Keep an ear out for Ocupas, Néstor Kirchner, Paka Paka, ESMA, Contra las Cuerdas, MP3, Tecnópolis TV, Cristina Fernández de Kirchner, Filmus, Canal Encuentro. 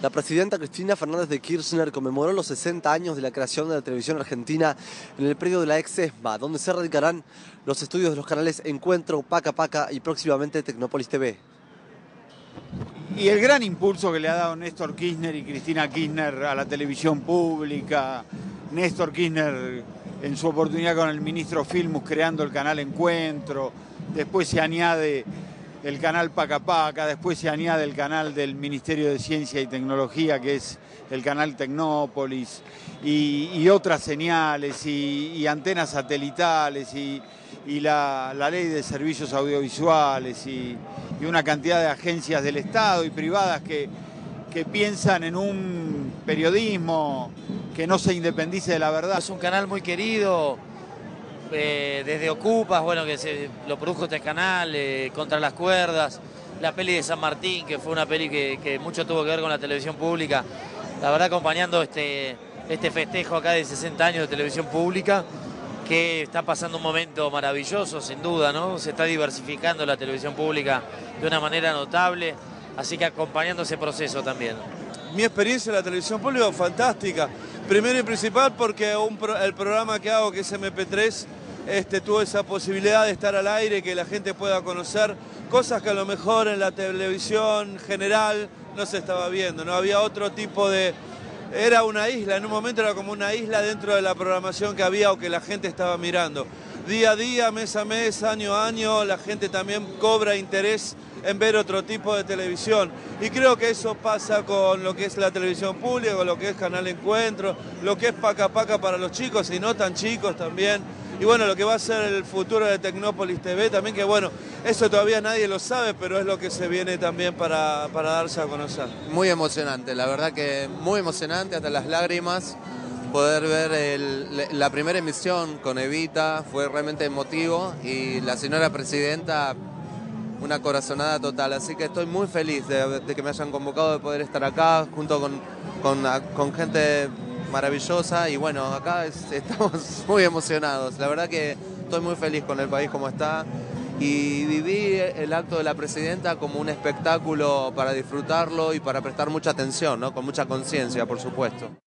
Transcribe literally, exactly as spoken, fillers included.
La presidenta Cristina Fernández de Kirchner conmemoró los sesenta años de la creación de la televisión argentina en el predio de la ex ESMA, donde se radicarán los estudios de los canales Encuentro, Paka Paka y próximamente Tecnópolis T V. Y el gran impulso que le ha dado Néstor Kirchner y Cristina Kirchner a la televisión pública, Néstor Kirchner en su oportunidad con el ministro Filmus creando el canal Encuentro, después se añade el canal Paka Paka, después se añade el canal del Ministerio de Ciencia y Tecnología, que es el canal Tecnópolis, y, y otras señales, y, y antenas satelitales, y, y la, la ley de servicios audiovisuales, y, y una cantidad de agencias del Estado y privadas que, que piensan en un periodismo que no se independice de la verdad. Es un canal muy querido. Eh, desde Ocupas, bueno, que se, lo produjo este canal, eh, Contra las Cuerdas, la peli de San Martín, que fue una peli que, que mucho tuvo que ver con la televisión pública, la verdad acompañando este, este festejo acá de sesenta años de televisión pública, que está pasando un momento maravilloso, sin duda, ¿no? Se está diversificando la televisión pública de una manera notable, así que acompañando ese proceso también. Mi experiencia en la televisión pública es fantástica, primero y principal porque un pro, el programa que hago, que es M P tres, Este, tuvo esa posibilidad de estar al aire, que la gente pueda conocer cosas que a lo mejor en la televisión general no se estaba viendo, no había otro tipo de... Era una isla, en un momento era como una isla dentro de la programación que había o que la gente estaba mirando. Día a día, mes a mes, año a año, la gente también cobra interés en ver otro tipo de televisión. Y creo que eso pasa con lo que es la televisión pública, con lo que es Canal Encuentro, lo que es Paka Paka para los chicos y no tan chicos también. Y bueno, lo que va a ser el futuro de Tecnópolis T V también, que bueno, eso todavía nadie lo sabe, pero es lo que se viene también para, para darse a conocer. Muy emocionante, la verdad que muy emocionante, hasta las lágrimas, poder ver el, la primera emisión con Evita, fue realmente emotivo, y la señora presidenta, una corazonada total, así que estoy muy feliz de, de que me hayan convocado, de poder estar acá junto con, con, con gente maravillosa, y bueno, acá es, estamos muy emocionados, la verdad que estoy muy feliz con el país como está, y viví el acto de la presidenta como un espectáculo para disfrutarlo y para prestar mucha atención, ¿no? Con mucha conciencia, por supuesto.